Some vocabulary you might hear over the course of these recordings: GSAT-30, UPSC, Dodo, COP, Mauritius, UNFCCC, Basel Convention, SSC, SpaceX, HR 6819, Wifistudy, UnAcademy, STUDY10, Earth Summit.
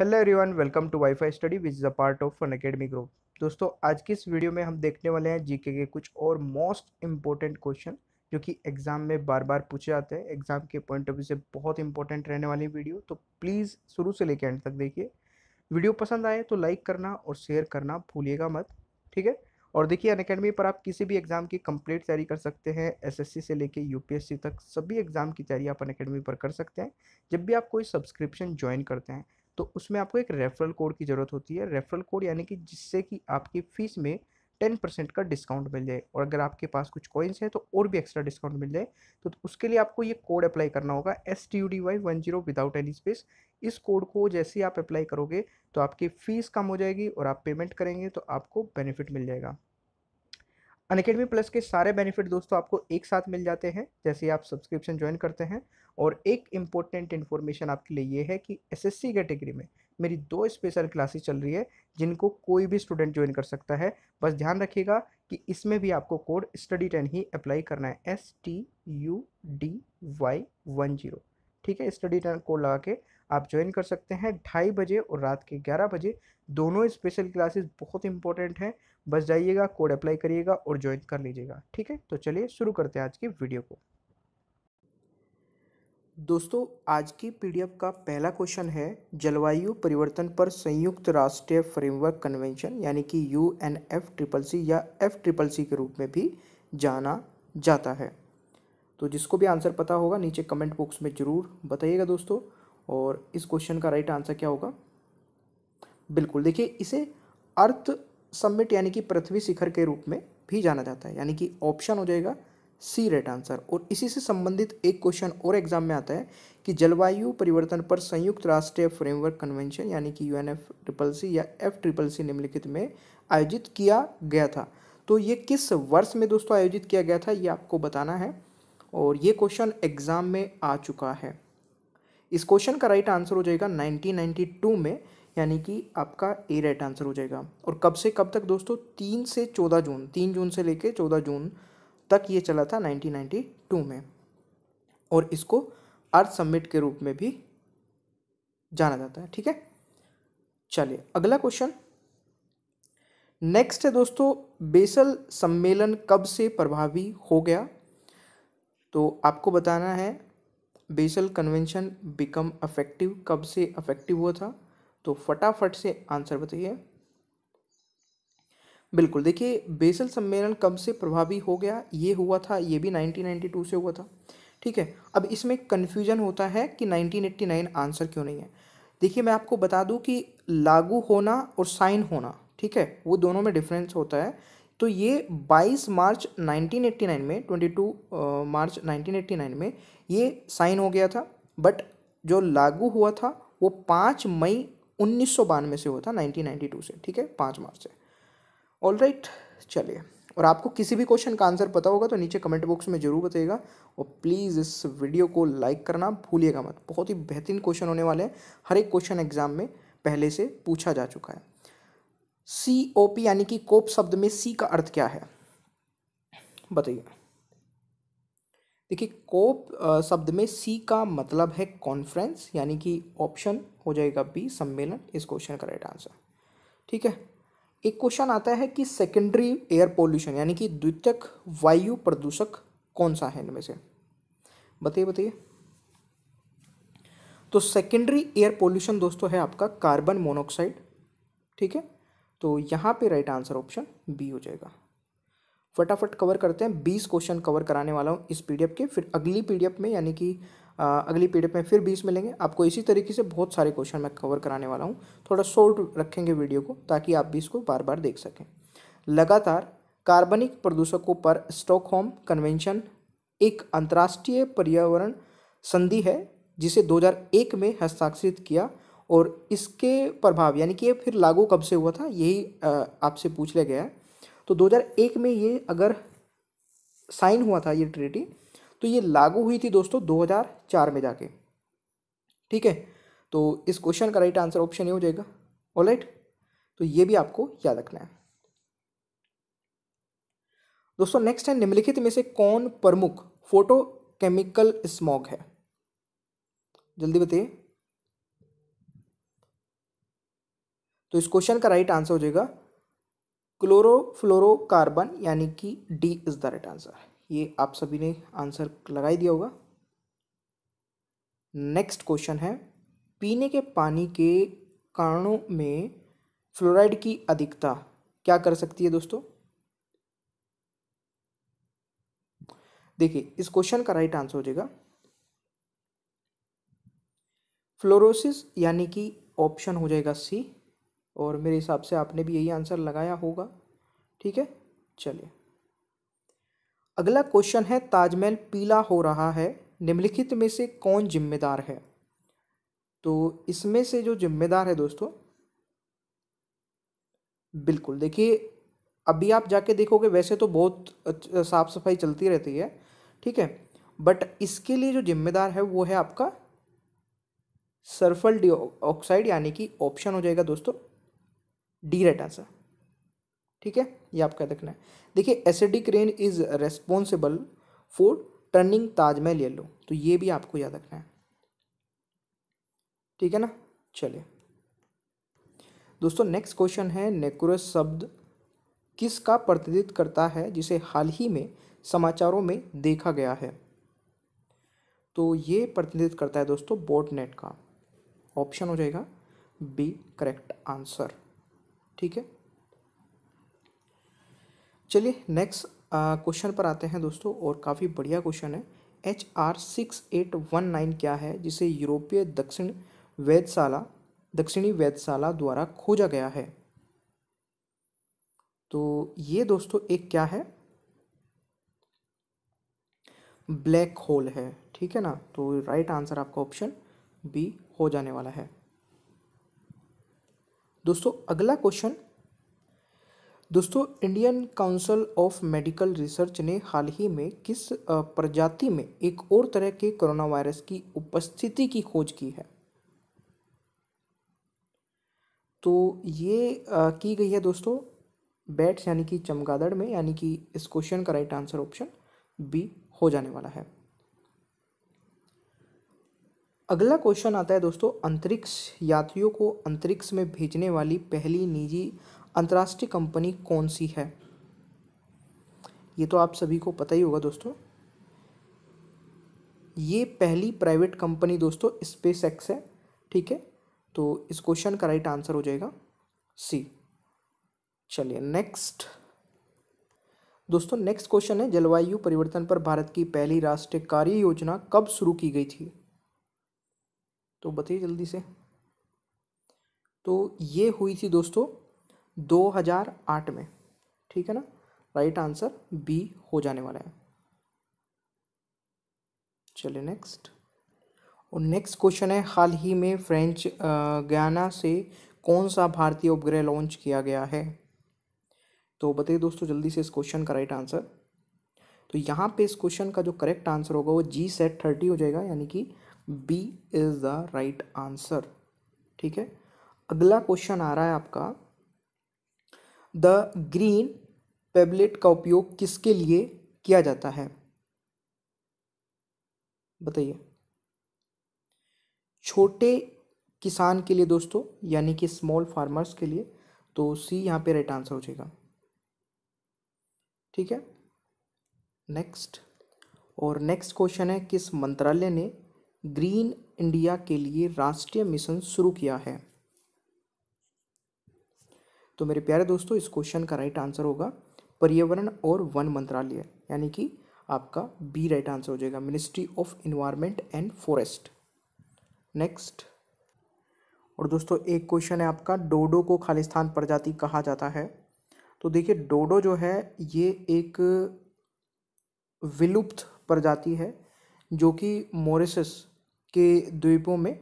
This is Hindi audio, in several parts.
Hello everyone, welcome to wifi study which is a part of UnAcademy group. दोस्तों, आज की इस वीडियो में हम देखने वाले हैं जीके के कुछ और मोस्ट इम्पोर्टेंट क्वेश्चन जो कि एग्ज़ाम में बार बार पूछे जाते हैं। एग्ज़ाम के पॉइंट ऑफ व्यू से बहुत इंपॉर्टेंट रहने वाली वीडियो, तो प्लीज़ शुरू से लेकर एंड तक देखिए। वीडियो पसंद आए तो लाइक करना और शेयर करना भूलिएगा मत, ठीक है। और देखिए, UnAcademy पर आप किसी भी एग्ज़ाम की कंप्लीट तैयारी कर सकते हैं। SSC से लेके UPSC तक सभी एग्ज़ाम की तैयारी आप UnAcademy पर कर सकते हैं। जब भी आप कोई सब्सक्रिप्शन ज्वाइन करते हैं तो उसमें आपको एक रेफरल कोड की ज़रूरत होती है। रेफरल कोड यानी कि जिससे कि आपकी फ़ीस में 10% का डिस्काउंट मिल जाए, और अगर आपके पास कुछ कॉइन्स हैं तो और भी एक्स्ट्रा डिस्काउंट मिल जाए। तो उसके लिए आपको ये कोड अप्लाई करना होगा, STUDY10 विदाउट एनी स्पेस। इस कोड को जैसे ही आप अप्लाई करोगे तो आपकी फ़ीस कम हो जाएगी और आप पेमेंट करेंगे तो आपको बेनिफिट मिल जाएगा। UnAcademy प्लस के सारे बेनिफिट दोस्तों आपको एक साथ मिल जाते हैं जैसे आप सब्सक्रिप्शन ज्वाइन करते हैं। और एक इम्पोर्टेंट इन्फॉर्मेशन आपके लिए ये है कि SSC कैटेगरी में मेरी 2 स्पेशल क्लासेस चल रही है जिनको कोई भी स्टूडेंट ज्वाइन कर सकता है। बस ध्यान रखिएगा कि इसमें भी आपको कोड STUDY10 ही अप्लाई करना है, STUDY10, ठीक है। STUDY10 कोड लगा के आप ज्वाइन कर सकते हैं। 2:30 बजे और रात के 11 बजे दोनों स्पेशल क्लासेस बहुत इंपॉर्टेंट हैं। बस जाइएगा, कोड अप्लाई करिएगा और ज्वाइन कर लीजिएगा, ठीक है। तो चलिए शुरू करते हैं आज की वीडियो को। दोस्तों, आज की PDF का पहला क्वेश्चन है, जलवायु परिवर्तन पर संयुक्त राष्ट्रीय फ्रेमवर्क कन्वेंशन यानी कि UNFCCC या FCCC के रूप में भी जाना जाता है। तो जिसको भी आंसर पता होगा नीचे कमेंट बॉक्स में ज़रूर बताइएगा दोस्तों। और इस क्वेश्चन का राइट आंसर क्या होगा? बिल्कुल, देखिए, इसे अर्थ समिट यानी कि पृथ्वी शिखर के रूप में भी जाना जाता है, यानी कि ऑप्शन हो जाएगा C राइट आंसर। और इसी से संबंधित एक क्वेश्चन और एग्जाम में आता है कि जलवायु परिवर्तन पर संयुक्त राष्ट्रीय फ्रेमवर्क कन्वेंशन यानी कि UNFCCC या FCCC निम्नलिखित में आयोजित किया गया था। तो ये किस वर्ष में दोस्तों आयोजित किया गया था, ये आपको बताना है। और ये क्वेश्चन एग्ज़ाम में आ चुका है। इस क्वेश्चन का राइट आंसर हो जाएगा 1992 में, यानी कि आपका A राइट आंसर हो जाएगा। और कब से कब तक दोस्तों? 3 से 14 जून, 3 जून से लेके 14 जून तक ये चला था 1992 में। और इसको अर्थ समिट के रूप में भी जाना जाता है, ठीक है। चलिए अगला क्वेश्चन नेक्स्ट है दोस्तों, बेसल सम्मेलन कब से प्रभावी हो गया? तो आपको बताना है बेसल कन्वेंशन बिकम अफेक्टिव कब से अफेक्टिव हुआ था? तो फटाफट से आंसर बताइए। बिल्कुल, देखिए, बेसल सम्मेलन कब से प्रभावी हो गया, ये हुआ था, ये भी 1992 से हुआ था, ठीक है। अब इसमें कन्फ्यूजन होता है कि 1989 आंसर क्यों नहीं है। देखिए, मैं आपको बता दूं कि लागू होना और साइन होना, ठीक है, वो दोनों में डिफरेंस होता है। तो ये 22 मार्च 1989 में, 22 मार्च 1989 में ये साइन हो गया था, बट जो लागू हुआ था वो 5 मई 1992 से हुआ था, 1992 से, ठीक है, 5 मार्च से। ऑलराइट, चलिए। और आपको किसी भी क्वेश्चन का आंसर पता होगा तो नीचे कमेंट बॉक्स में ज़रूर बताइएगा। और प्लीज़ इस वीडियो को लाइक करना भूलिएगा मत। बहुत ही बेहतरीन क्वेश्चन होने वाले हैं, हर एक क्वेश्चन एग्जाम में पहले से पूछा जा चुका है। COP यानी कि कोप शब्द में C का अर्थ क्या है, बताइए। देखिए, कोप शब्द में C का मतलब है कॉन्फ्रेंस, यानी कि ऑप्शन हो जाएगा B सम्मेलन। इस क्वेश्चन का राइट आंसर, ठीक है। एक क्वेश्चन आता है कि सेकेंडरी एयर पोल्यूशन यानी कि द्वितीयक वायु प्रदूषक कौन सा है इनमें से, बताइए। तो सेकेंडरी एयर पोल्यूशन दोस्तों है आपका कार्बन मोनोऑक्साइड, ठीक है। तो यहाँ पे राइट आंसर ऑप्शन B हो जाएगा। फटाफट कवर करते हैं, 20 क्वेश्चन कवर कराने वाला हूँ इस PDF के। फिर अगली PDF में, यानी कि अगली PDF में फिर 20 मिलेंगे आपको। इसी तरीके से बहुत सारे क्वेश्चन मैं कवर कराने वाला हूँ। थोड़ा शॉर्ट रखेंगे वीडियो को ताकि आप भी इसको बार बार देख सकें। लगातार कार्बनिक प्रदूषकों पर स्टॉकहोम कन्वेंशन एक अंतर्राष्ट्रीय पर्यावरण संधि है जिसे 2001 में हस्ताक्षरित किया, और इसके प्रभाव यानी कि ये फिर लागू कब से हुआ था, यही आपसे पूछ लिया गया है। तो 2001 में ये अगर साइन हुआ था ये ट्रीटी, तो ये लागू हुई थी दोस्तों 2004 में जाके, ठीक है। तो इस क्वेश्चन का राइट आंसर ऑप्शन ये हो जाएगा। ऑलराइट, तो ये भी आपको याद रखना है दोस्तों। नेक्स्ट है, निम्नलिखित में से कौन प्रमुख फोटोकेमिकल स्मॉग है, जल्दी बताइए। तो इस क्वेश्चन का राइट आंसर हो जाएगा क्लोरोफ्लोरोकार्बन, यानी कि D is the right answer. ये आप सभी ने आंसर लगाई दिया होगा। नेक्स्ट क्वेश्चन है, पीने के पानी के कारणों में फ्लोराइड की अधिकता क्या कर सकती है दोस्तों? देखिए, इस क्वेश्चन का राइट आंसर हो जाएगा फ्लोरोसिस, यानी कि ऑप्शन हो जाएगा सी, और मेरे हिसाब से आपने भी यही आंसर लगाया होगा। ठीक है, चलिए अगला क्वेश्चन है, ताजमहल पीला हो रहा है, निम्नलिखित में से कौन जिम्मेदार है? तो इसमें से जो जिम्मेदार है दोस्तों, बिल्कुल देखिए अभी आप जाके देखोगे वैसे तो बहुत साफ सफाई चलती रहती है, ठीक है, बट इसके लिए जो जिम्मेदार है वो है आपका सल्फर डाइऑक्साइड, यानी कि ऑप्शन हो जाएगा दोस्तों डी राइट आंसर। ठीक है, ये आपका देखना है। देखिए, acidic rain is responsible for turning Taj Mahal yellow, तो ये भी आपको याद रखना है। ठीक है ना, चलिए दोस्तों नेक्स्ट क्वेश्चन है, नेक्रोस शब्द किसका प्रतिनिधित्व करता है जिसे हाल ही में समाचारों में देखा गया है? तो ये प्रतिनिधित्व करता है दोस्तों बॉटनेट का, ऑप्शन हो जाएगा बी करेक्ट आंसर। ठीक है, चलिए नेक्स्ट क्वेश्चन पर आते हैं दोस्तों, और काफ़ी बढ़िया क्वेश्चन है। HR 6819 क्या है जिसे यूरोपीय दक्षिणी वेधशाला द्वारा खोजा गया है? तो ये दोस्तों एक क्या है, ब्लैक होल है। ठीक है ना, तो राइट आंसर आपका ऑप्शन बी हो जाने वाला है। दोस्तों अगला क्वेश्चन, दोस्तों Indian Council of Medical Research ने हाल ही में किस प्रजाति में एक और तरह के कोरोना वायरस की उपस्थिति की खोज की है? तो ये की गई है दोस्तों बैट्स, यानी कि चमगादड़ में, यानी कि इस क्वेश्चन का राइट आंसर ऑप्शन बी हो जाने वाला है। अगला क्वेश्चन आता है दोस्तों, अंतरिक्ष यात्रियों को अंतरिक्ष में भेजने वाली पहली निजी अंतर्राष्ट्रीय कंपनी कौन सी है? ये तो आप सभी को पता ही होगा दोस्तों, ये पहली प्राइवेट कंपनी दोस्तों स्पेसएक्स है। ठीक है, तो इस क्वेश्चन का राइट आंसर हो जाएगा सी। चलिए नेक्स्ट दोस्तों, नेक्स्ट क्वेश्चन है, जलवायु परिवर्तन पर भारत की पहली राष्ट्रीय कार्य योजना कब शुरू की गई थी? तो बताइए जल्दी से। तो ये हुई थी दोस्तों 2008 में। ठीक है ना, राइट आंसर बी हो जाने वाला है। चलिए नेक्स्ट, और नेक्स्ट क्वेश्चन है, हाल ही में फ्रेंच गयाना से कौन सा भारतीय उपग्रह लॉन्च किया गया है? तो बताइए दोस्तों जल्दी से इस क्वेश्चन का राइट आंसर। तो यहाँ पे इस क्वेश्चन का जो करेक्ट आंसर होगा वो GSAT-30 हो जाएगा, यानी कि B is the right answer. ठीक है, अगला क्वेश्चन आ रहा है आपका, द ग्रीन पेबलेट का उपयोग किसके लिए किया जाता है? बताइए, छोटे किसान के लिए दोस्तों, यानी कि स्मॉल फार्मर्स के लिए, तो सी यहाँ पे राइट आंसर हो जाएगा। ठीक है नेक्स्ट, और नेक्स्ट क्वेश्चन है, किस मंत्रालय ने ग्रीन इंडिया के लिए राष्ट्रीय मिशन शुरू किया है? तो मेरे प्यारे दोस्तों इस क्वेश्चन का राइट आंसर होगा पर्यावरण और वन मंत्रालय, यानी कि आपका बी राइट आंसर हो जाएगा, Ministry of Environment and Forest. Next, और दोस्तों एक क्वेश्चन है आपका, डोडो को खालिस्तान प्रजाति कहा जाता है? तो देखिए डोडो जो है ये एक विलुप्त प्रजाति है जो कि मॉरिशस के द्वीपों में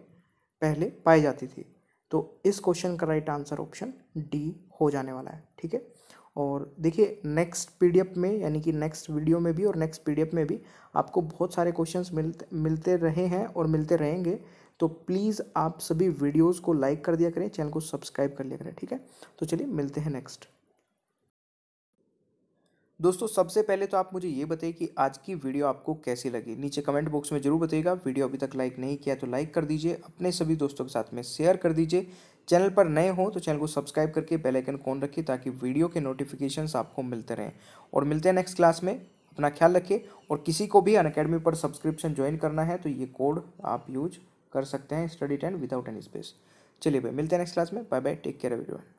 पहले पाई जाती थी। तो इस क्वेश्चन का राइट आंसर ऑप्शन डी हो जाने वाला है। ठीक है, और देखिए नेक्स्ट पीडीएफ में, यानी कि नेक्स्ट वीडियो में भी और नेक्स्ट पीडीएफ में भी आपको बहुत सारे क्वेश्चंस मिलते रहे हैं और मिलते रहेंगे, तो प्लीज़ आप सभी वीडियोस को लाइक कर दिया करें, चैनल को सब्सक्राइब कर लिया करें। ठीक है, तो चलिए मिलते हैं नेक्स्ट। दोस्तों सबसे पहले तो आप मुझे ये बताइए कि आज की वीडियो आपको कैसी लगी, नीचे कमेंट बॉक्स में जरूर बताइएगा। वीडियो अभी तक लाइक नहीं किया तो लाइक कर दीजिए, अपने सभी दोस्तों के साथ में शेयर कर दीजिए, चैनल पर नए हो तो चैनल को सब्सक्राइब करके बेल आइकन ऑन रखिए ताकि वीडियो के नोटिफिकेशंस आपको मिलते रहें। और मिलते हैं नेक्स्ट क्लास में, अपना ख्याल रखिए। और किसी को भी अनअकैडमी पर सब्सक्रिप्शन ज्वाइन करना है तो ये कोड आप यूज कर सकते हैं, स्टडी10 विदाउट एनी स्पेस। चलिए भाई, मिलते हैं नेक्स्ट क्लास में। Bye bye, take care everyone.